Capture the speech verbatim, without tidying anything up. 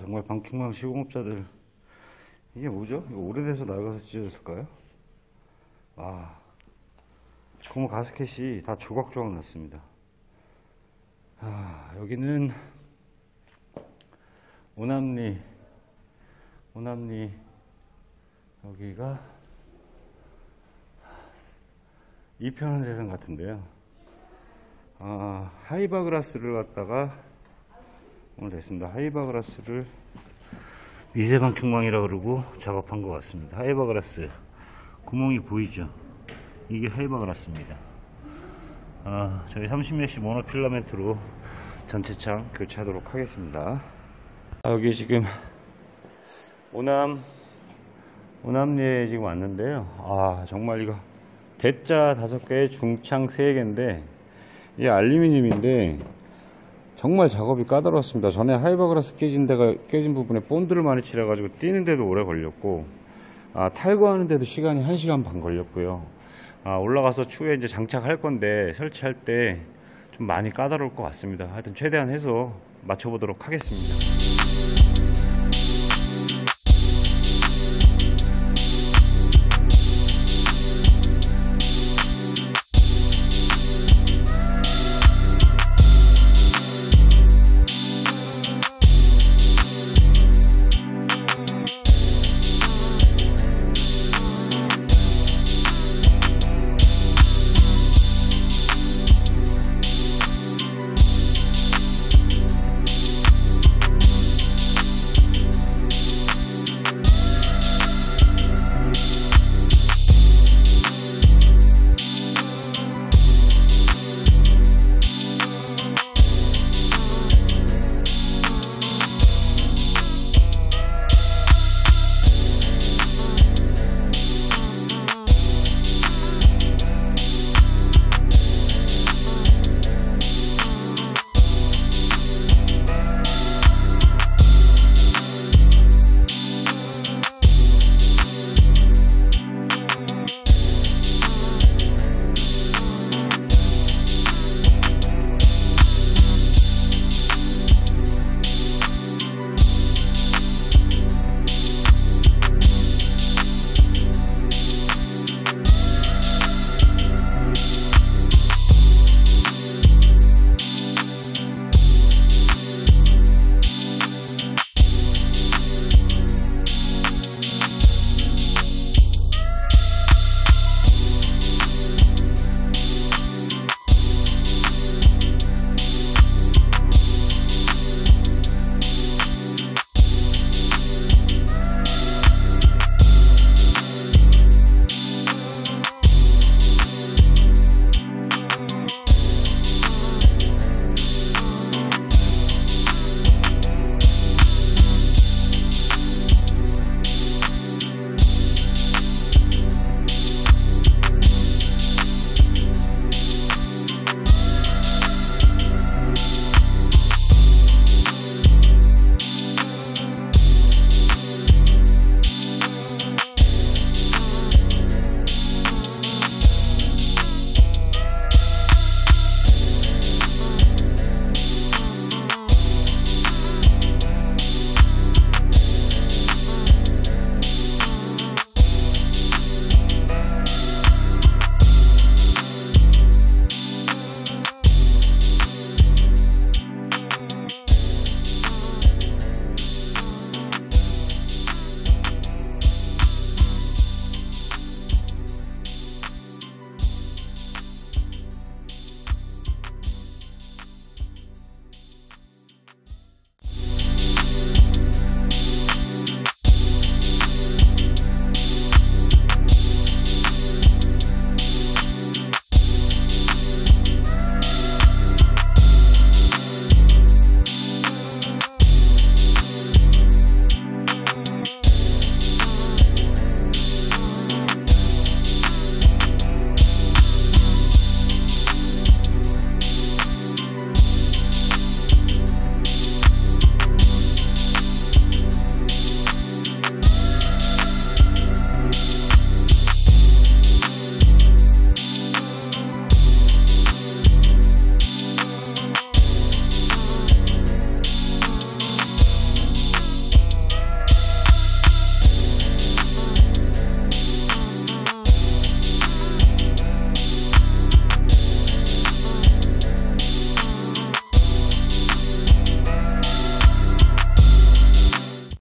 정말 방충망 시공업자들, 이게 뭐죠? 이거 오래돼서 낡아서 찢어졌을까요? 아, 고무 가스켓이 다 조각조각 났습니다. 아, 여기는 오남리, 오남리 여기가 이 편한 세상 같은데요. 아, 하이버그라스를 갖다가 오늘 됐습니다. 하이버그라스를 미세 방충망이라 그러고 작업한 것 같습니다. 하이버그라스 구멍이 보이죠? 이게 하이버그라스입니다. 아, 저희 삼십 메쉬 모노 필라멘트로 전체 창 교체하도록 하겠습니다. 아, 여기 지금 오남 오남리에 지금 왔는데요. 아, 정말 이거 대자 다섯 개에 중창 세 개인데 이게 알루미늄인데 정말 작업이 까다로웠습니다. 전에 하이버그라스 깨진 데가 깨진 부분에 본드를 많이 칠해가지고 띄는데도 오래 걸렸고, 아, 탈거하는데도 시간이 한 시간 반 걸렸고요. 아, 올라가서 추후에 이제 장착할 건데 설치할 때 좀 많이 까다로울 것 같습니다. 하여튼 최대한 해서 맞춰보도록 하겠습니다.